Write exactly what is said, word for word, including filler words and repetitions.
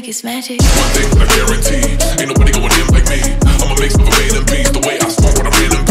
think it's magic. One thing I guarantee, ain't nobody going in like me. I'm a mix of a man and beast, the way I smoke when I'm in.